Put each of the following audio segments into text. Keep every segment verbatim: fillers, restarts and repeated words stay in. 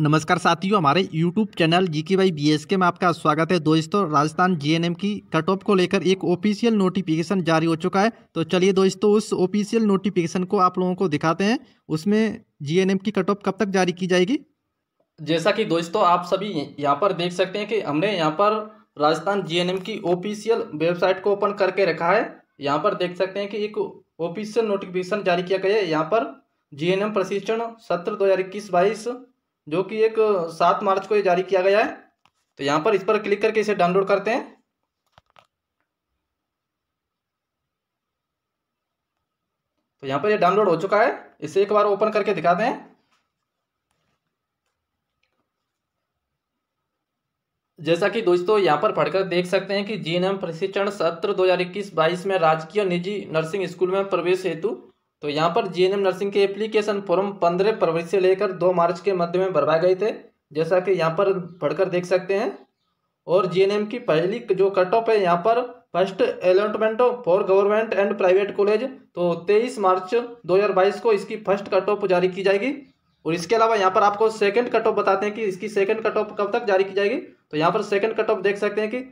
नमस्कार साथियों, हमारे YouTube channel G Y B S K में आपका स्वागत है। दोस्तों, राजस्थान जी एन एम की कट ऑफ को लेकर एक ऑफिशियल नोटिफिकेशन जारी हो चुका है। तो चलिए दोस्तों, उस ऑफिशियल नोटिफिकेशन को आप लोगों को दिखाते हैं। उसमें जी एन एम की कट ऑफ कब तक जारी की जाएगी। जैसा कि दोस्तों आप सभी यहाँ पर देख सकते हैं कि हमने यहाँ पर राजस्थान जी एन एम की ऑफिशियल वेबसाइट को ओपन करके रखा है। यहाँ पर देख सकते हैं कि एक ऑफिशियल नोटिफिकेशन जारी किया गया है। यहाँ पर जी एन एम प्रशिक्षण सत्र दो हज़ार इक्कीस बाईस, जो कि एक सात मार्च को ये जारी किया गया है। तो यहाँ पर इस पर क्लिक करके इसे डाउनलोड करते हैं। तो यहाँ पर ये डाउनलोड हो चुका है। इसे एक बार ओपन करके दिखाते हैं। जैसा कि दोस्तों यहाँ पर पढ़कर देख सकते हैं कि जी एन एम प्रशिक्षण सत्र दो हज़ार इक्कीस बाईस में राजकीय निजी नर्सिंग स्कूल में प्रवेश हेतु, तो यहाँ पर जी एन एम नर्सिंग के एप्लीकेशन फॉर्म पंद्रह फरवरी से लेकर दो मार्च के मध्य में भरवाए गए थे, जैसा कि यहाँ पर पढ़कर देख सकते हैं। और जी एन एम की पहली जो कट ऑफ है, यहाँ पर first allotment for government and private college, तो तेईस मार्च दो हज़ार बाईस को इसकी फर्स्ट कट ऑफ जारी की जाएगी। और इसके अलावा यहाँ पर आपको सेकंड कट ऑफ बताते हैं कि इसकी सेकंड कट ऑफ कब तक जारी की जाएगी। तो यहाँ पर सेकंड कट ऑफ देख सकते हैं कि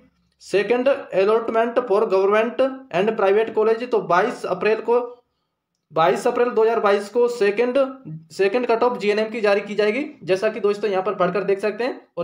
second allotment for government and private college, तो बाईस अप्रैल को बाईस अप्रैल दो हज़ार बाईस को second second cut off G N M की जारी की जाएगी, जैसा कि दोस्तों यहाँ पर पढ़कर देख सकते हैं। और